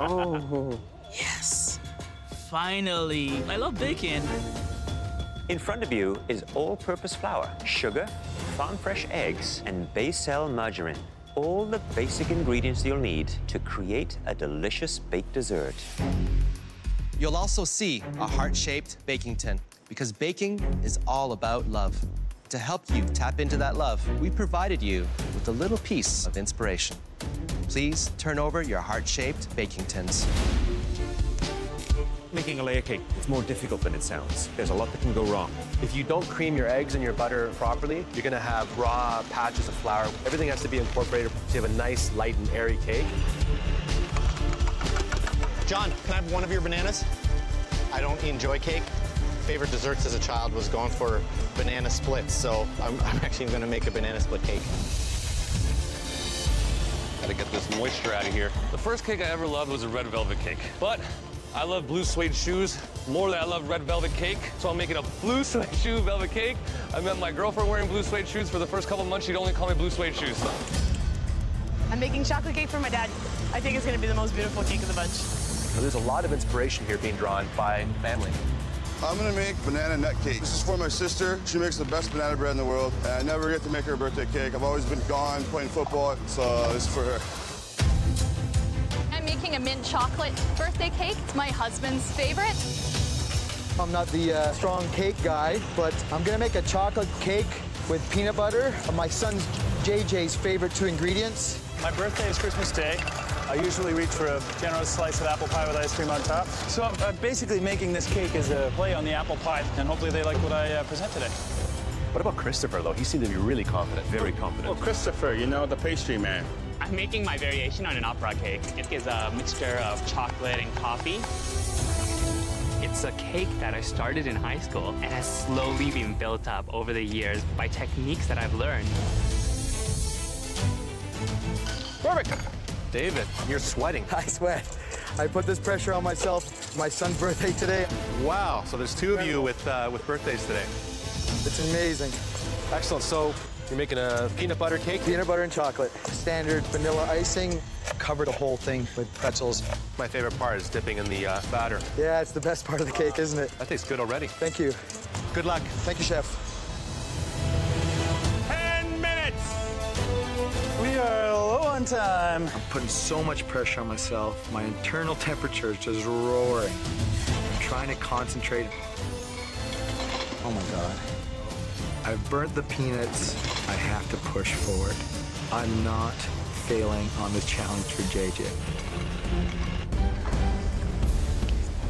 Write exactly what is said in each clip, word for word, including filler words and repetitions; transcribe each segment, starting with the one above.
Oh. Yes. Finally. I love bacon. In front of you is all-purpose flour, sugar, farm-fresh eggs, and Baicel margarine. All the basic ingredients you'll need to create a delicious baked dessert. You'll also see a heart-shaped baking tin, because baking is all about love. To help you tap into that love, we provided you with a little piece of inspiration. Please turn over your heart-shaped baking tins. Making a layer cake, it's more difficult than it sounds. There's a lot that can go wrong. If you don't cream your eggs and your butter properly, you're gonna have raw patches of flour. Everything has to be incorporated to have a nice, light and airy cake. John, can I have one of your bananas? I don't enjoy cake. Favorite desserts as a child was going for banana splits, so I'm, I'm actually gonna make a banana split cake. Gotta get this moisture out of here. The first cake I ever loved was a red velvet cake, but I love blue suede shoes more than I love red velvet cake, so I'm making a blue suede shoe velvet cake. I met my girlfriend wearing blue suede shoes. For the first couple months, she'd only call me blue suede shoes. I'm making chocolate cake for my dad. I think it's gonna be the most beautiful cake of the bunch. Now, there's a lot of inspiration here being drawn by family. I'm gonna make banana nut cake. This is for my sister. She makes the best banana bread in the world, and I never get to make her birthday cake. I've always been gone playing football, so this is for her. Making a mint chocolate birthday cake. It's my husband's favorite. I'm not the uh, strong cake guy, but I'm gonna make a chocolate cake with peanut butter. My son's J J's favorite two ingredients. My birthday is Christmas Day. I usually reach for a generous slice of apple pie with ice cream on top. So I'm uh, basically making this cake as a play on the apple pie, and hopefully they like what I uh, present today. What about Christopher, though? He seemed to be really confident, very confident. Well, Christopher, you know, the pastry man. I'm making my variation on an opera cake. It is a mixture of chocolate and coffee. It's a cake that I started in high school and has slowly been built up over the years by techniques that I've learned. Perfect. David, you're sweating. I sweat. I put this pressure on myself. My son's birthday today. Wow. So there's two of you with, uh, with birthdays today. It's amazing. Excellent. So you're making a peanut butter cake? Peanut butter and chocolate. Standard vanilla icing. Cover the whole thing with pretzels. My favorite part is dipping in the uh, batter. Yeah, it's the best part of the cake, isn't it? That tastes good already. Thank you. Good luck. Thank you, Chef. Ten minutes! We are low on time. I'm putting so much pressure on myself. My internal temperature is just roaring. I'm trying to concentrate. Oh, my God. I've burnt the peanuts. I have to push forward. I'm not failing on this challenge for J J.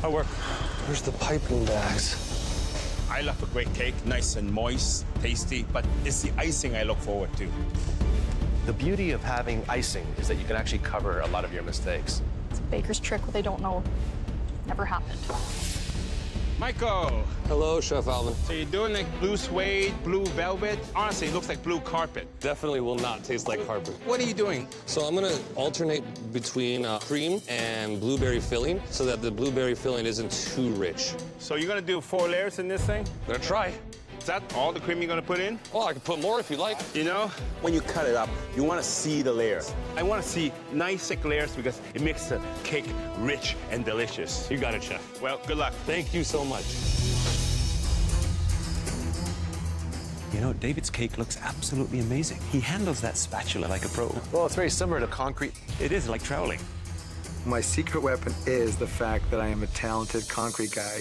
I work. Where's the piping bags? I love a great cake, nice and moist, tasty, but it's the icing I look forward to. The beauty of having icing is that you can actually cover a lot of your mistakes. It's a baker's trick, what they don't know never happened. Michael. Hello, Chef Alvin. So you're doing like blue suede, blue velvet? Honestly, it looks like blue carpet. Definitely will not taste like carpet. What are you doing? So I'm gonna alternate between uh, cream and blueberry filling so that the blueberry filling isn't too rich. So you're gonna do four layers in this thing? I'm gonna try. Is that all the cream you're gonna put in? Well, I can put more if you like. You know, when you cut it up, you wanna see the layers. I wanna see nice, thick layers because it makes the cake rich and delicious. You got it, Chef. Well, good luck. Thank you so much. You know, David's cake looks absolutely amazing. He handles that spatula like a pro. Well, it's very similar to concrete. It is like troweling. My secret weapon is the fact that I am a talented concrete guy.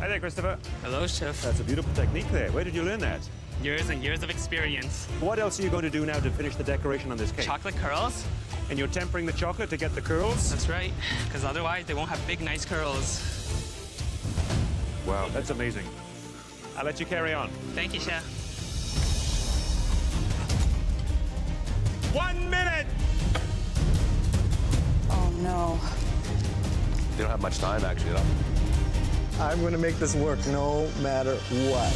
Hi there, Christopher. Hello, Chef. That's a beautiful technique there. Where did you learn that? Years and years of experience. What else are you going to do now to finish the decoration on this cake? Chocolate curls. And you're tempering the chocolate to get the curls? That's right, because otherwise they won't have big, nice curls. Wow, that's amazing. I'll let you carry on. Thank you, Chef. One minute! Oh, no. You don't have much time, actually, though. I'm going to make this work no matter what.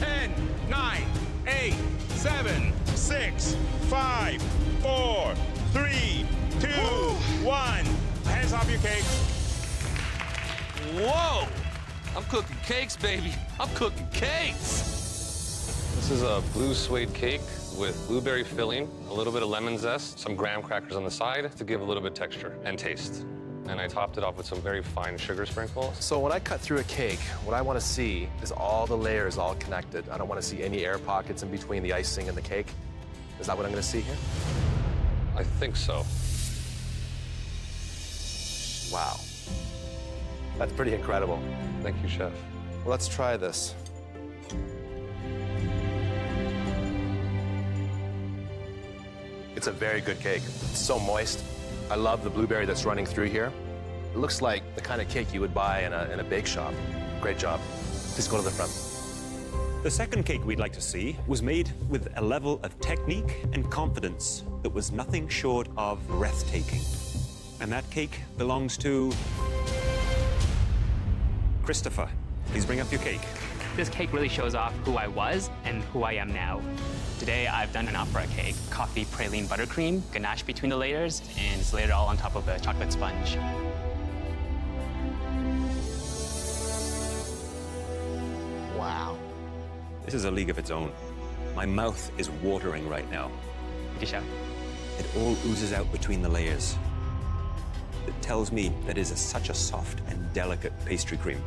Ten, nine, eight, seven, six, five, four, three, two, one. Hands off your cake. Whoa! I'm cooking cakes, baby. I'm cooking cakes. This is a blue suede cake with blueberry filling, a little bit of lemon zest, some graham crackers on the side to give a little bit of texture and taste. And I topped it off with some very fine sugar sprinkles. So when I cut through a cake, what I want to see is all the layers all connected. I don't want to see any air pockets in between the icing and the cake. Is that what I'm going to see here? I think so. Wow. That's pretty incredible. Thank you, chef. Well, let's try this. It's a very good cake. It's so moist. I love the blueberry that's running through here. It looks like the kind of cake you would buy in a, in a bake shop. Great job. Please go to the front. The second cake we'd like to see was made with a level of technique and confidence that was nothing short of breathtaking. And that cake belongs to Christopher. Please bring up your cake. This cake really shows off who I was and who I am now. Today, I've done an opera cake, coffee praline buttercream, ganache between the layers, and it's layered all on top of a chocolate sponge. Wow. This is a league of its own. My mouth is watering right now. Thank you, chef. It all oozes out between the layers. It tells me that it is such a soft and delicate pastry cream.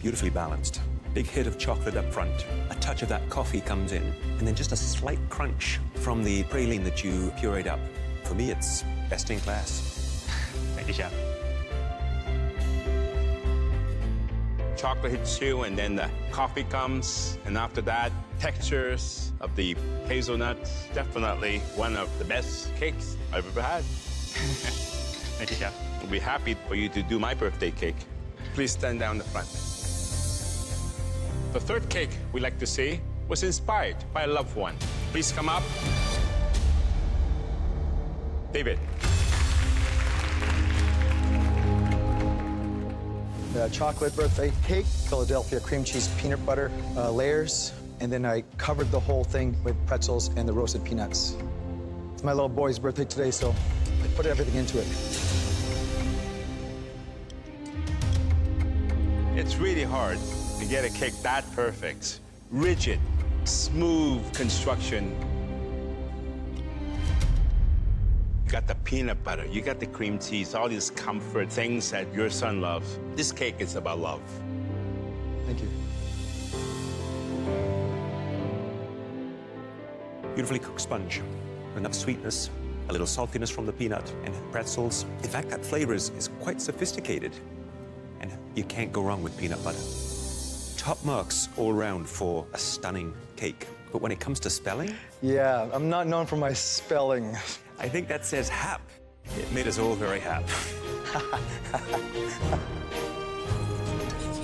Beautifully balanced. Big hit of chocolate up front. A touch of that coffee comes in, and then just a slight crunch from the praline that you pureed up. For me, it's best in class. Thank you, chef. Chocolate hits you, and then the coffee comes, and after that, textures of the hazelnuts. Definitely one of the best cakes I've ever had. Thank you, chef. I'll be happy for you to do my birthday cake. Please stand down the front. The third cake we like to see was inspired by a loved one. Please come up. David. The chocolate birthday cake, Philadelphia cream cheese peanut butter uh, layers, and then I covered the whole thing with pretzels and the roasted peanuts. It's my little boy's birthday today, so I put everything into it. It's really hard to get a cake that perfect. Rigid, smooth construction. You got the peanut butter, you got the cream cheese, all these comfort things that your son loves. This cake is about love. Thank you. Beautifully cooked sponge. Enough sweetness, a little saltiness from the peanut, and pretzels. In fact, that flavor is, is quite sophisticated. And you can't go wrong with peanut butter. Top marks all round for a stunning cake. But when it comes to spelling? Yeah, I'm not known for my spelling. I think that says hap. It made us all very hap.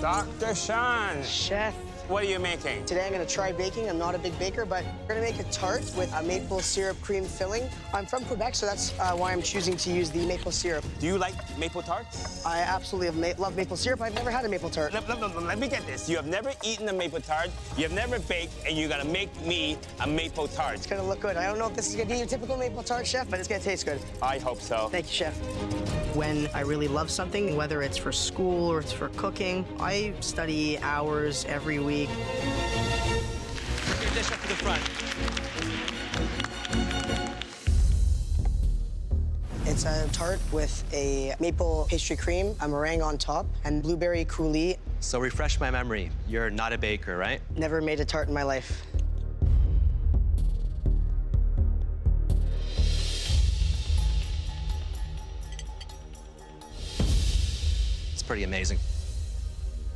Doctor Sean. Chef. What are you making? Today I'm going to try baking. I'm not a big baker, but we're going to make a tart with a maple syrup cream filling. I'm from Quebec, so that's uh, why I'm choosing to use the maple syrup. Do you like maple tarts? I absolutely ma love maple syrup. I've never had a maple tart. No, no, no, no, let me get this. You have never eaten a maple tart, you have never baked, and you're going to make me a maple tart. It's going to look good. I don't know if this is going to be your typical maple tart, chef, but it's going to taste good. I hope so. Thank you, chef. When I really love something, whether it's for school or it's for cooking, I study hours every week. Your dish up to the front. It's a tart with a maple pastry cream, a meringue on top, and blueberry coulis. So refresh my memory. You're not a baker, right? Never made a tart in my life. It's pretty amazing.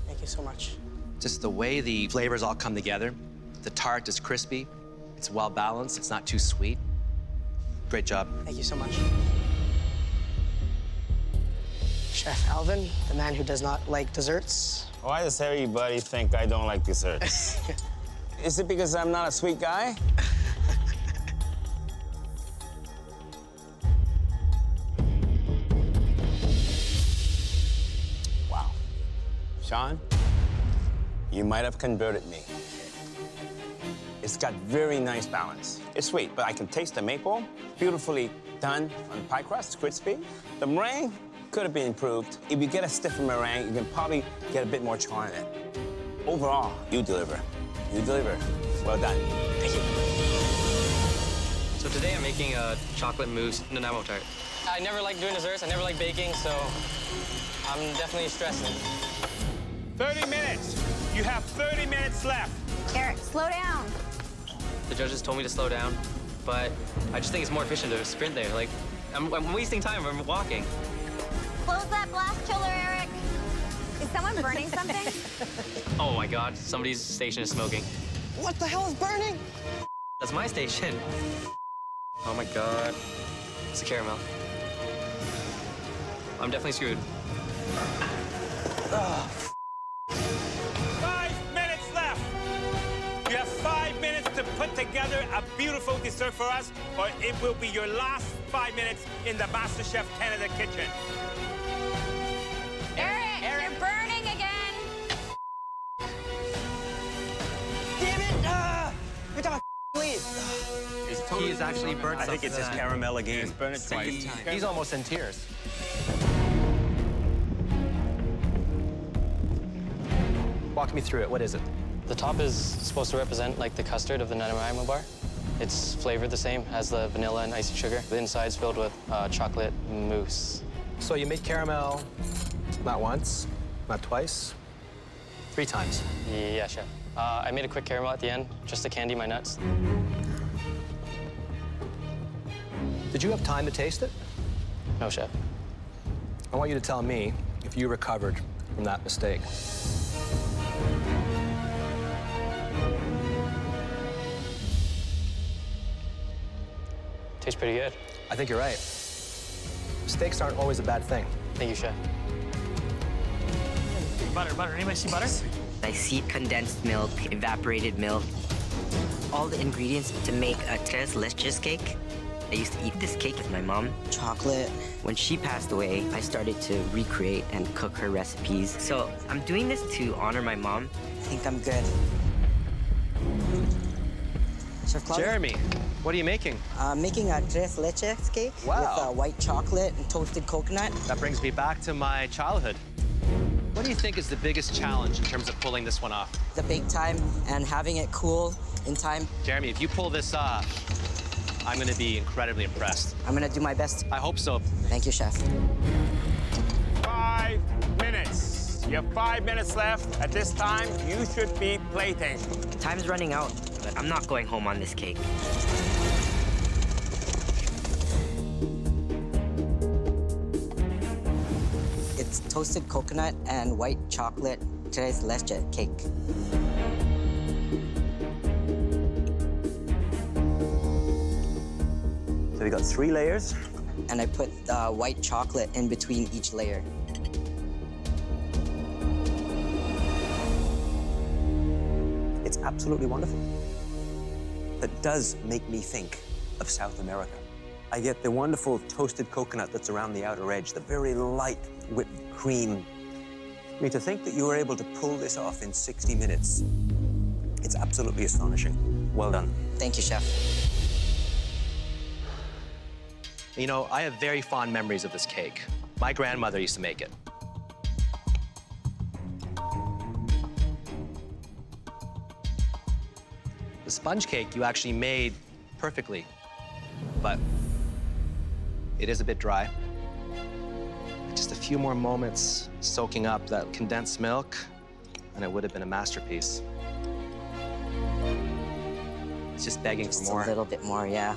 Thank you so much. Just the way the flavors all come together. The tart is crispy, it's well-balanced, it's not too sweet. Great job. Thank you so much. Chef Alvin, the man who does not like desserts. Why does everybody think I don't like desserts? Is it because I'm not a sweet guy? Wow. Sean? You might have converted me. It's got very nice balance. It's sweet, but I can taste the maple. Beautifully done on the pie crust, crispy. The meringue, could have been improved. If you get a stiffer meringue, you can probably get a bit more charm in it. Overall, you deliver. You deliver. Well done. Thank you. So today I'm making a chocolate mousse Nanaimo tart. I never like doing desserts. I never like baking, so I'm definitely stressing. thirty minutes. You have thirty minutes left. Eric, slow down. The judges told me to slow down, but I just think it's more efficient to sprint there. Like, I'm, I'm wasting time. I'm walking. Close that blast chiller, Eric. Is someone burning something? Oh, my God. Somebody's station is smoking. What the hell is burning? That's my station. Oh, my God. It's a caramel. I'm definitely screwed. Oh, put together a beautiful dessert for us, or it will be your last five minutes in the MasterChef Canada kitchen. Eric, Eric. You're burning again. Damn it! Uh, you're talking please. He's totally he is actually burnt. I think it's his caramel again. He's burned it twice. He, he's almost in tears. Walk me through it. What is it? The top is supposed to represent, like, the custard of the Nanaimo bar. It's flavored the same as the vanilla and icy sugar. The inside's filled with uh, chocolate mousse. So you make caramel not once, not twice, three times. Yeah, sure. Uh, I made a quick caramel at the end, just to candy my nuts. Did you have time to taste it? No, chef. I want you to tell me if you recovered from that mistake. Tastes pretty good. I think you're right. Steaks aren't always a bad thing. Thank you, chef. Butter, butter. Anybody see butter? I see condensed milk, evaporated milk. All the ingredients to make a tres leches cake. I used to eat this cake with my mom. Chocolate. When she passed away, I started to recreate and cook her recipes. So I'm doing this to honor my mom. I think I'm good. Chef Claude? Jeremy. What are you making? Uh, making a tres leches cake wow. with uh, white chocolate and toasted coconut. That brings me back to my childhood. What do you think is the biggest challenge in terms of pulling this one off? The bake time and having it cool in time. Jeremy, if you pull this off, I'm going to be incredibly impressed. I'm going to do my best. I hope so. Thank you, chef. Five minutes. You have five minutes left. At this time, you should be plating. Time's running out, but I'm not going home on this cake. It's toasted coconut and white chocolate tres leches cake. So we got three layers. And I put uh, white chocolate in between each layer. It's absolutely wonderful. That does make me think of South America. I get the wonderful toasted coconut that's around the outer edge, the very light whipped cream. I mean, to think that you were able to pull this off in sixty minutes, it's absolutely astonishing. Well done. Thank you, chef. You know, I have very fond memories of this cake. My grandmother used to make it. The sponge cake you actually made perfectly, but it is a bit dry. Just a few more moments soaking up that condensed milk, and it would have been a masterpiece. It's just begging just for more. Just a little bit more, yeah.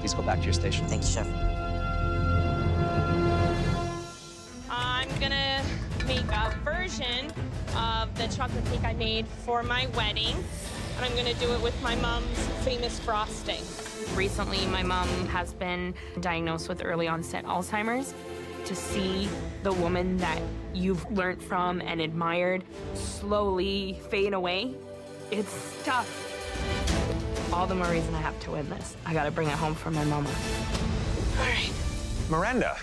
Please go back to your station. Thank you, chef. I'm gonna make a version of the chocolate cake I made for my wedding, and I'm gonna do it with my mom's famous frosting. Recently, my mom has been diagnosed with early onset Alzheimer's. To see the woman that you've learned from and admired slowly fade away, it's tough. All the more reason I have to win this. I gotta bring it home for my mama. All right. Miranda,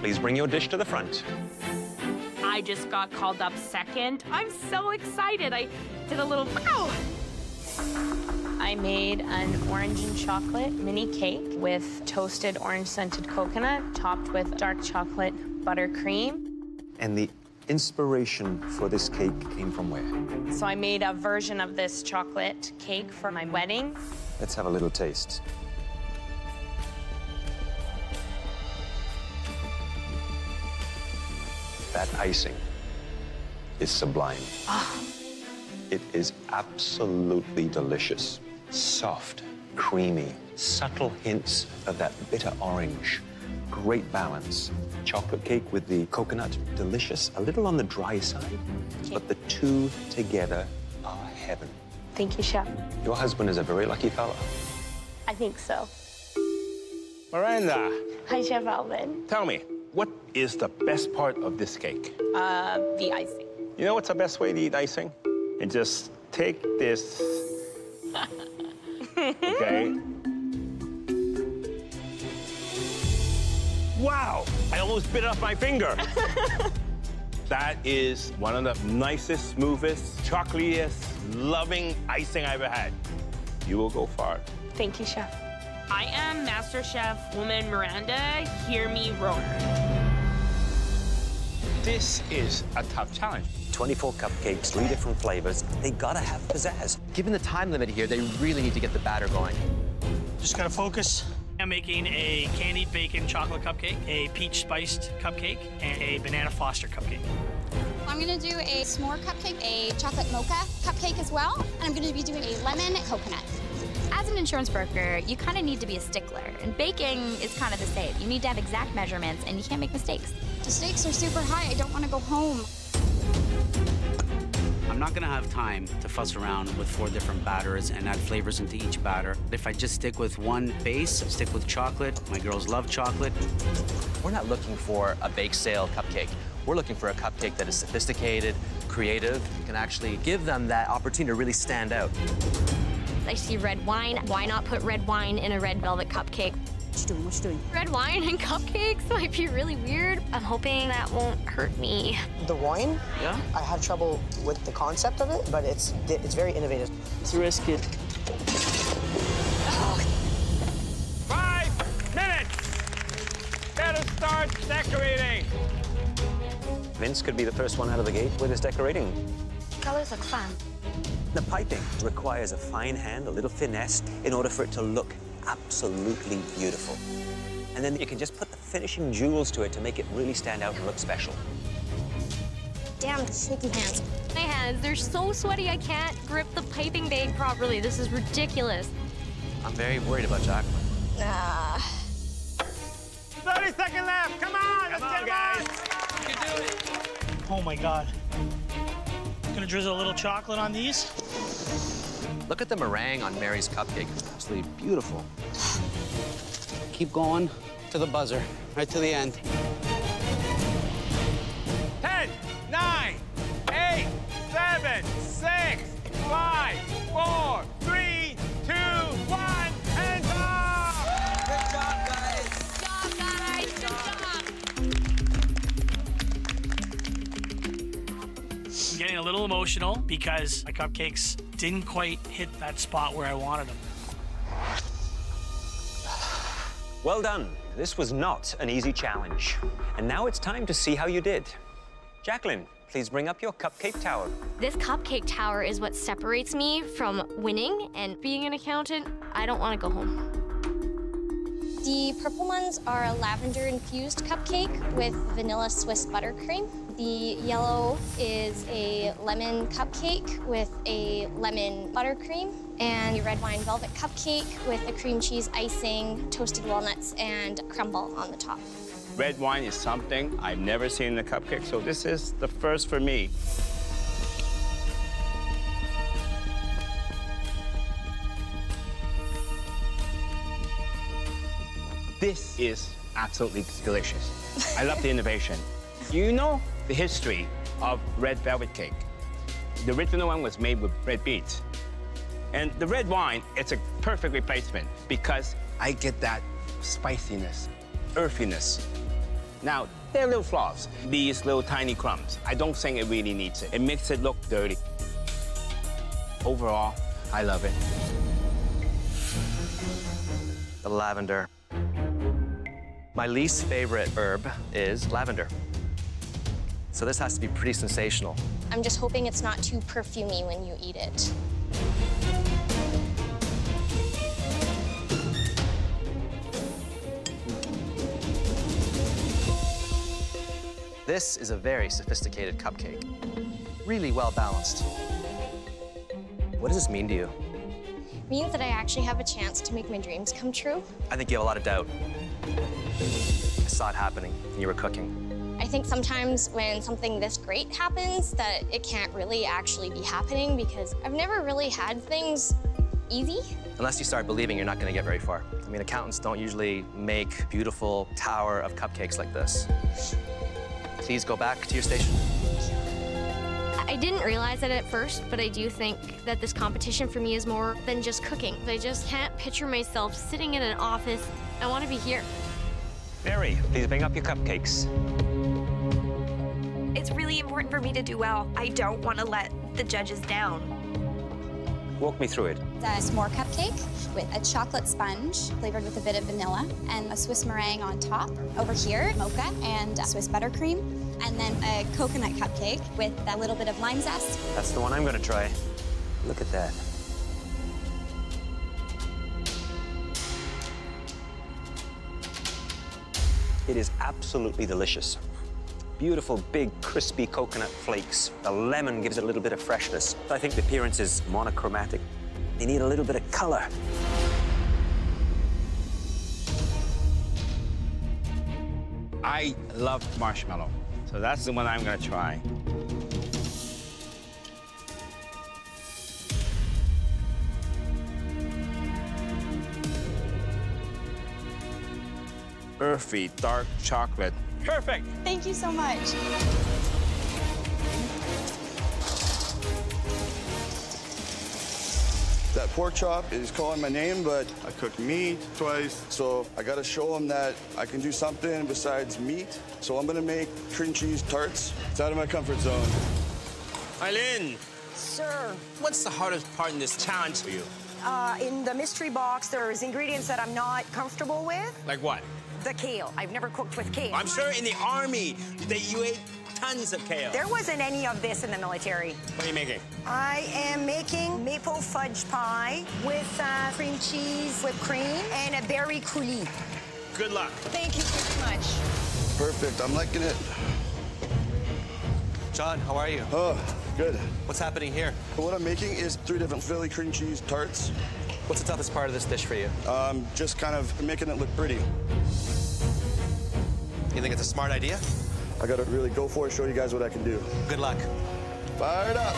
please bring your dish to the front. I just got called up second. I'm so excited. I did a little, wow. I made an orange and chocolate mini cake with toasted orange-scented coconut topped with dark chocolate buttercream. And the inspiration for this cake came from where? So I made a version of this chocolate cake for my wedding. Let's have a little taste. That icing is sublime. Oh. It is absolutely delicious. Soft, creamy, subtle hints of that bitter orange. Great balance. Chocolate cake with the coconut, delicious. A little on the dry side, okay. But the two together are heaven. Thank you, Chef. Your husband is a very lucky fella. I think so. Miranda. Hi, Chef Alvin. Tell me, what is the best part of this cake? Uh, the icing. You know what's the best way to eat icing? And just take this, okay? Wow, I almost bit off my finger. That is one of the nicest, smoothest, chocolatiest, loving icing I've ever had. You will go far. Thank you, Chef. I am MasterChef Woman Miranda. Hear me roar. This is a tough challenge. twenty-four cupcakes, three different flavors. They gotta have pizzazz. Given the time limit here, they really need to get the batter going. Just gotta focus. I'm making a candied bacon chocolate cupcake, a peach spiced cupcake, and a banana foster cupcake. I'm gonna do a s'more cupcake, a chocolate mocha cupcake as well, and I'm gonna be doing a lemon coconut. As an insurance broker, you kind of need to be a stickler, and baking is kind of the same. You need to have exact measurements, and you can't make mistakes. The stakes are super high. I don't want to go home. I'm not gonna have time to fuss around with four different batters and add flavors into each batter. If I just stick with one base, stick with chocolate. My girls love chocolate. We're not looking for a bake sale cupcake. We're looking for a cupcake that is sophisticated, creative, can actually give them that opportunity to really stand out. I see red wine. Why not put red wine in a red velvet cupcake? What you doing? What you doing? Red wine and cupcakes might be really weird. I'm hoping that won't hurt me. The wine? Yeah. I have trouble with the concept of it, but it's it's very innovative. Let's risk it. Oh. Five minutes. Gotta start decorating. Vince could be the first one out of the gate with his decorating. Colors look fun. The piping requires a fine hand, a little finesse, in order for it to look absolutely beautiful. And then you can just put the finishing jewels to it to make it really stand out and look special. Damn, shaky hands. My hands, they're so sweaty I can't grip the piping bag properly. This is ridiculous. I'm very worried about chocolate. Ah. thirty seconds left, come on! Come on, guys. You can do it. Oh, my God. I'm gonna drizzle a little chocolate on these. Look at the meringue on Mary's cupcake. It's absolutely beautiful. Keep going to the buzzer, right to the end. Ten, nine, eight, seven, six, five, four, three, two, one, and stop! Good job, guys. Good job, guys. Good job. I'm getting a little emotional because my cupcakes didn't quite hit that spot where I wanted them. Well done. This was not an easy challenge. And now it's time to see how you did. Jacqueline, please bring up your cupcake tower. This cupcake tower is what separates me from winning and being an accountant. I don't want to go home. The purple ones are a lavender-infused cupcake with vanilla Swiss buttercream. The yellow is a lemon cupcake with a lemon buttercream, and a red wine velvet cupcake with a cream cheese icing, toasted walnuts, and crumble on the top. Red wine is something I've never seen in a cupcake, so this is the first for me. This is absolutely delicious. I love the innovation. You know the history of red velvet cake. The original one was made with red beets. And the red wine, it's a perfect replacement because I get that spiciness, earthiness. Now, there are little flaws. These little tiny crumbs. I don't think it really needs it. It makes it look dirty. Overall, I love it. The lavender. My least favorite herb is lavender. So this has to be pretty sensational. I'm just hoping it's not too perfumey when you eat it. This is a very sophisticated cupcake, really well balanced. What does this mean to you? It means that I actually have a chance to make my dreams come true. I think you have a lot of doubt. I saw it happening when you were cooking. I think sometimes when something this great happens, that it can't really actually be happening because I've never really had things easy. Unless you start believing, you're not going to get very far. I mean, accountants don't usually make beautiful tower of cupcakes like this. Please go back to your station. I didn't realize that at first, but I do think that this competition for me is more than just cooking. I just can't picture myself sitting in an office. I want to be here. Mary, please bring up your cupcakes. It's really important for me to do well. I don't want to let the judges down. Walk me through it. It's a s'more cupcake with a chocolate sponge flavored with a bit of vanilla and a Swiss meringue on top. Over here, mocha and Swiss buttercream, and then a coconut cupcake with a little bit of lime zest. That's the one I'm gonna try. Look at that. It is absolutely delicious. Beautiful, big, crispy coconut flakes. The lemon gives it a little bit of freshness. I think the appearance is monochromatic. You need a little bit of color. I love marshmallow, so that's the one I'm gonna try. Earthy, dark chocolate. Perfect. Thank you so much. That pork chop is calling my name, but I cooked meat twice, so I gotta show them that I can do something besides meat. So I'm gonna make cream cheese tarts. It's out of my comfort zone. Eileen. Sir. What's the hardest part in this challenge for you? Uh, in the mystery box, there's ingredients that I'm not comfortable with. Like what? The kale. I've never cooked with kale. I'm sure in the army that you ate tons of kale. There wasn't any of this in the military. What are you making? I am making maple fudge pie with uh, cream cheese, whipped cream, and a berry coulis. Good luck. Thank you very much. Perfect. I'm liking it. John, how are you? Oh, good. What's happening here? What I'm making is three different Philly cream cheese tarts. What's the toughest part of this dish for you? Um, just kind of making it look pretty. You think it's a smart idea? I gotta really go for it, show you guys what I can do. Good luck. Fire it up.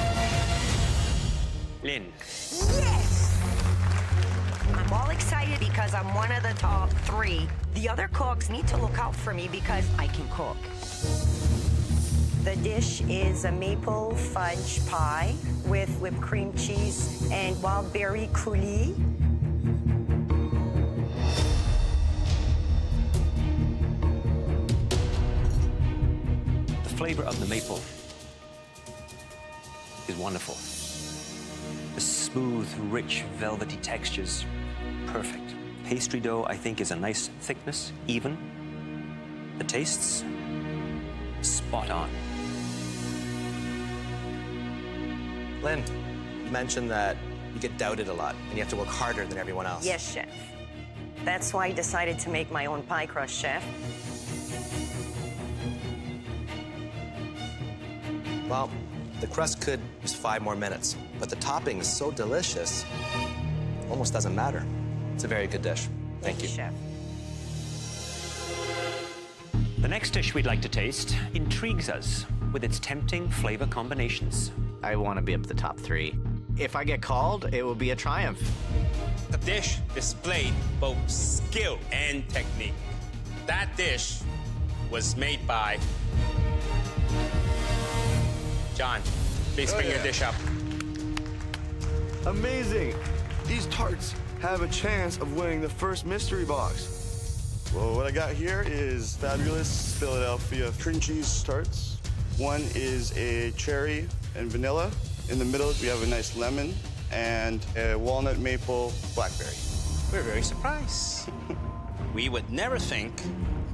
Lynn. Yes! I'm all excited because I'm one of the top three. The other cooks need to look out for me because I can cook. The dish is a maple fudge pie with whipped cream cheese and wild berry coulis. The flavor of the maple is wonderful. The smooth, rich, velvety textures, perfect. Pastry dough, I think, is a nice thickness, even. The tastes, spot on. Lynn, you mentioned that you get doubted a lot and you have to work harder than everyone else. Yes, chef. That's why I decided to make my own pie crust, chef. Well, the crust could use five more minutes, but the topping is so delicious, it almost doesn't matter. It's a very good dish. Thank, Thank you. you, chef. The next dish we'd like to taste intrigues us with its tempting flavor combinations. I want to be up the top three. If I get called, it will be a triumph. The dish displayed both skill and technique. That dish was made by... John, please oh, bring yeah. your dish up. Amazing. These tarts have a chance of winning the first mystery box. Well, what I got here is fabulous Philadelphia cream cheese tarts. One is a cherry and vanilla. In the middle, we have a nice lemon. and a walnut maple blackberry. We're very surprised. We would never think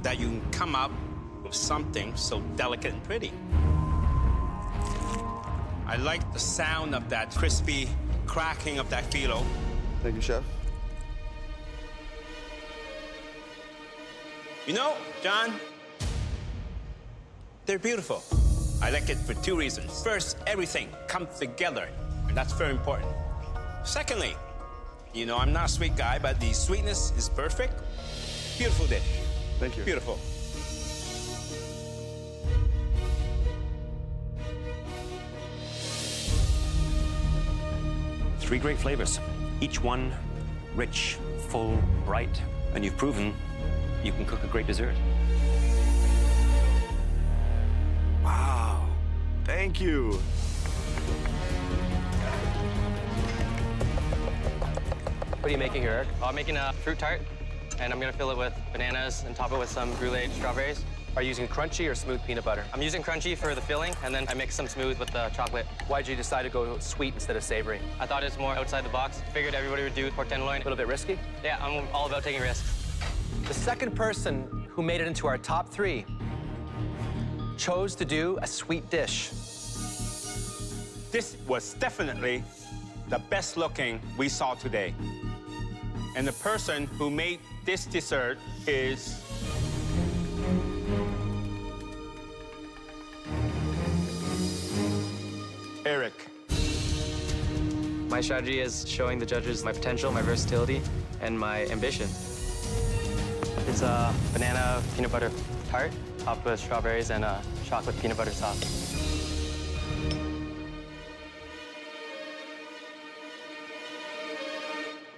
that you can come up with something so delicate and pretty. I like the sound of that crispy cracking of that phyllo. Thank you, Chef. You know, John, they're beautiful. I like it for two reasons. First, everything comes together, and that's very important. Secondly, you know, I'm not a sweet guy, but the sweetness is perfect. Beautiful dish. Thank you. Beautiful. Three great flavors, each one rich, full, bright, and you've proven you can cook a great dessert. Wow, thank you. What are you making here, Eric? I'm making a fruit tart, and I'm gonna fill it with bananas and top it with some brulee strawberries. Are you using crunchy or smooth peanut butter? I'm using crunchy for the filling, and then I mix some smooth with the chocolate. Why'd you decide to go sweet instead of savory? I thought it's more outside the box. Figured everybody would do pork tenderloin. A little bit risky? Yeah, I'm all about taking risks. The second person who made it into our top three chose to do a sweet dish. This was definitely the best looking we saw today. And the person who made this dessert is... Eric. My strategy is showing the judges my potential, my versatility, and my ambition. It's a banana peanut butter tart topped with strawberries and a chocolate peanut butter sauce.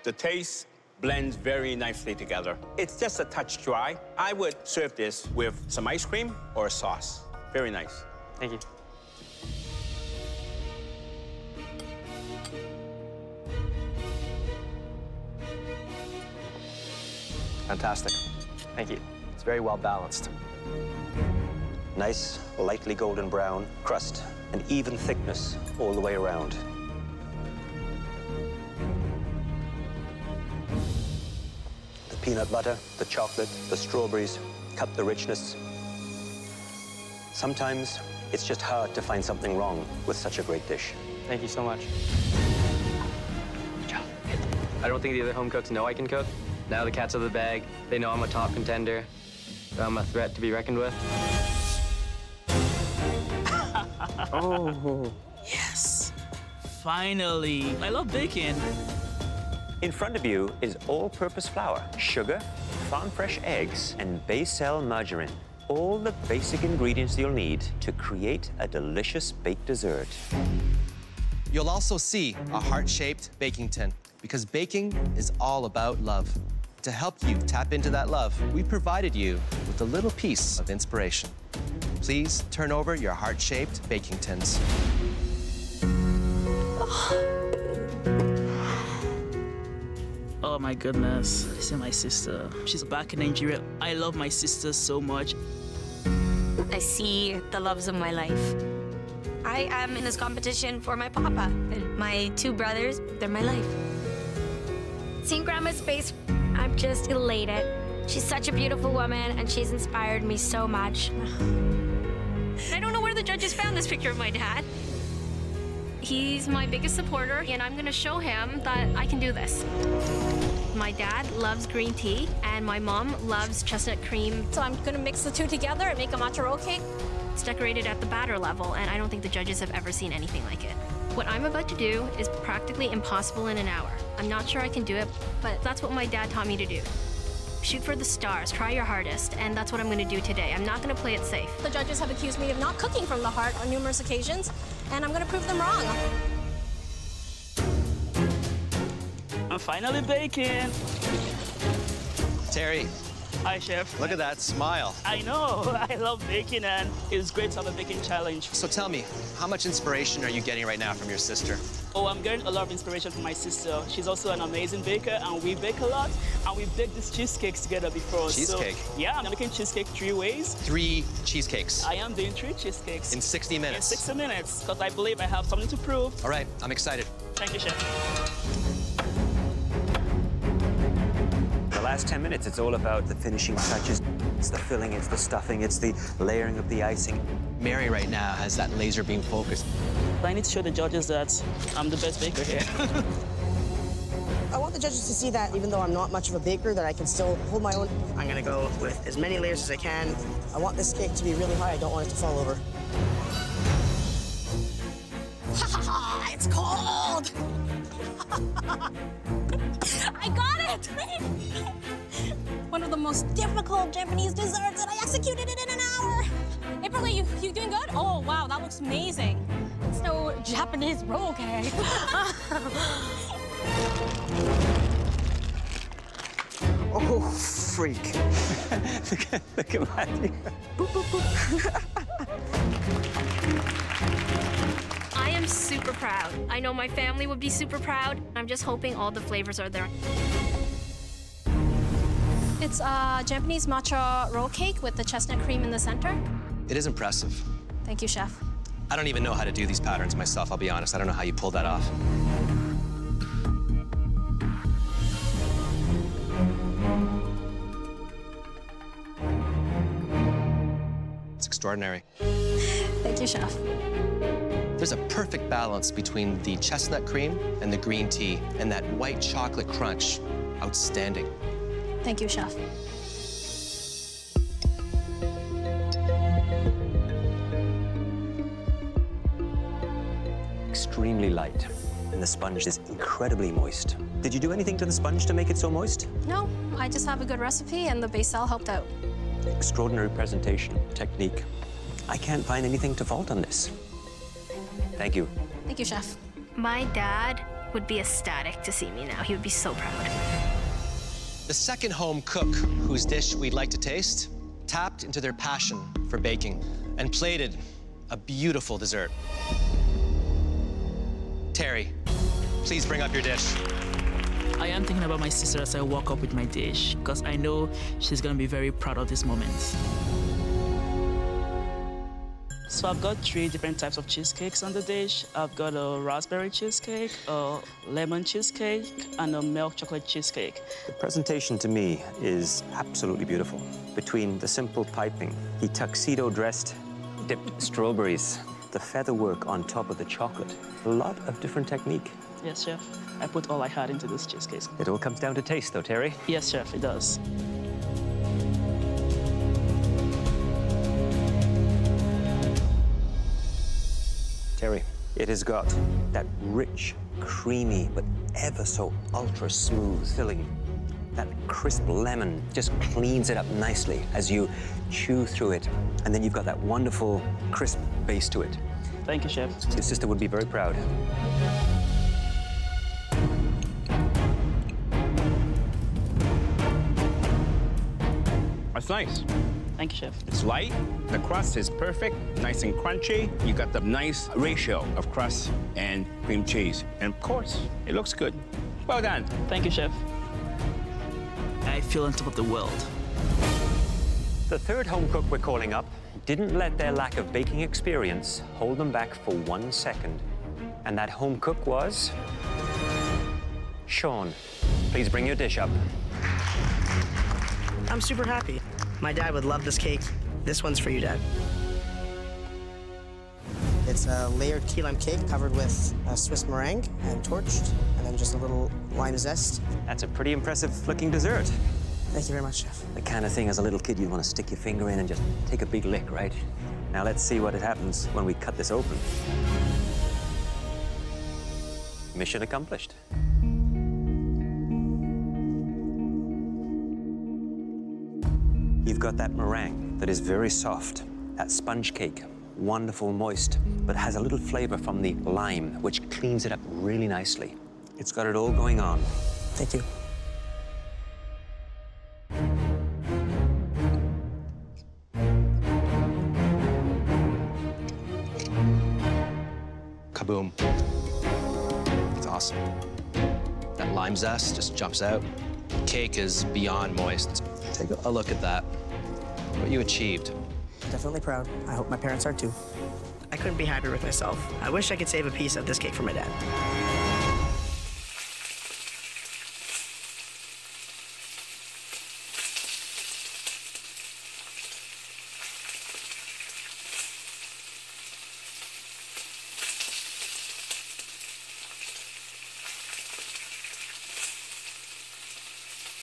The taste blends very nicely together. It's just a touch dry. I would serve this with some ice cream or a sauce. Very nice. Thank you. Fantastic. Thank you. It's very well balanced. Nice, lightly golden brown crust, an even thickness all the way around. The peanut butter, the chocolate, the strawberries cut the richness. Sometimes it's just hard to find something wrong with such a great dish. Thank you so much. Good job. I don't think the other home cooks know I can cook. Now the cat's out of the bag. They know I'm a top contender. I'm a threat to be reckoned with. Oh. Yes. Finally. I love bacon. In front of you is all-purpose flour, sugar, farm-fresh eggs, and Baicel margarine. All the basic ingredients you'll need to create a delicious baked dessert. You'll also see a heart-shaped baking tin, because baking is all about love. To help you tap into that love, we provided you with a little piece of inspiration. Please turn over your heart-shaped baking tins. Oh my goodness, this is my sister. She's back in Nigeria. I love my sister so much. I see the loves of my life. I am in this competition for my papa. And my two brothers, they're my life. Seeing Grandma's face, I'm just elated. She's such a beautiful woman, and she's inspired me so much. I don't know where the judges found this picture of my dad. He's my biggest supporter, and I'm gonna show him that I can do this. My dad loves green tea, and my mom loves chestnut cream. So I'm gonna mix the two together and make a matcha roll cake. It's decorated at the batter level, and I don't think the judges have ever seen anything like it. What I'm about to do is practically impossible in an hour. I'm not sure I can do it, but that's what my dad taught me to do. Shoot for the stars, try your hardest, and that's what I'm gonna do today. I'm not gonna play it safe. The judges have accused me of not cooking from the heart on numerous occasions, and I'm gonna prove them wrong. I'm finally baking. Terry, Hi, Chef. Look at that smile. I know. I love baking, and it's great to have a baking challenge. So tell me, how much inspiration are you getting right now from your sister? Oh, I'm getting a lot of inspiration from my sister. She's also an amazing baker, and we bake a lot. And we've baked these cheesecakes together before. Cheesecake? So, yeah, I'm making cheesecake three ways. Three cheesecakes? I am doing three cheesecakes. In sixty minutes? In sixty minutes, because I believe I have something to prove. All right, I'm excited. Thank you, Chef. The last ten minutes, it's all about the finishing touches. It's the filling, it's the stuffing, it's the layering of the icing. Mary right now has that laser beam focus. I need to show the judges that I'm the best baker here. I want the judges to see that even though I'm not much of a baker, that I can still hold my own. I'm gonna go with as many layers as I can. I want this cake to be really high. I don't want it to fall over. It's cold! I got it! One of the most difficult Japanese desserts, and I executed it in an hour! April, you, you doing good? Oh, wow, that looks amazing. It's no Japanese roll cake. Oh, freak. look, at, look at Matthew. Boop, boop, boop. I am super proud. I know my family would be super proud. I'm just hoping all the flavors are there. It's a Japanese matcha roll cake with the chestnut cream in the center. It is impressive. Thank you, Chef. I don't even know how to do these patterns myself, I'll be honest. I don't know how you pull that off. It's extraordinary. Thank you, Chef. There's a perfect balance between the chestnut cream and the green tea and that white chocolate crunch. Outstanding. Thank you, Chef. Extremely light, and the sponge is incredibly moist. Did you do anything to the sponge to make it so moist? No, I just have a good recipe, and the basil helped out. Extraordinary presentation, technique. I can't find anything to fault on this. Thank you. Thank you, Chef. My dad would be ecstatic to see me now. He would be so proud. The second home cook whose dish we'd like to taste tapped into their passion for baking and plated a beautiful dessert. Terry, please bring up your dish. I am thinking about my sister as I walk up with my dish, because I know she's going to be very proud of this moment. So I've got three different types of cheesecakes on the dish. I've got a raspberry cheesecake, a lemon cheesecake, and a milk chocolate cheesecake. The presentation to me is absolutely beautiful. Between the simple piping, the tuxedo-dressed dipped strawberries, the feather work on top of the chocolate. A lot of different technique. Yes, Chef. I put all I had into this cheesecake. It all comes down to taste, though, Terry. Yes, Chef, it does. Terry, it has got that rich, creamy, but ever so ultra smooth filling. That crisp lemon just cleans it up nicely as you chew through it. And then you've got that wonderful, crisp base to it. Thank you, Chef. Your sister would be very proud. That's nice. Thank you, Chef. It's light, the crust is perfect, nice and crunchy. You got the nice ratio of crust and cream cheese. And of course, it looks good. Well done. Thank you, Chef. I feel on top of the world. The third home cook we're calling up didn't let their lack of baking experience hold them back for one second. And that home cook was... Sean. Please bring your dish up. I'm super happy. My dad would love this cake. This one's for you, Dad. It's a layered key lime cake covered with a Swiss meringue and torched, and then just a little lime zest. That's a pretty impressive looking dessert. Thank you very much, Chef. The kind of thing as a little kid you'd want to stick your finger in and just take a big lick, right? Now let's see what happens when we cut this open. Mission accomplished. You've got that meringue that is very soft, that sponge cake. Wonderful moist, but has a little flavor from the lime, which cleans it up really nicely. It's got it all going on. Thank you. boom. It's awesome. That lime zest just jumps out. The cake is beyond moist. Take a look at that. What you achieved. Definitely proud. I hope my parents are too. I couldn't be happier with myself. I wish I could save a piece of this cake for my dad.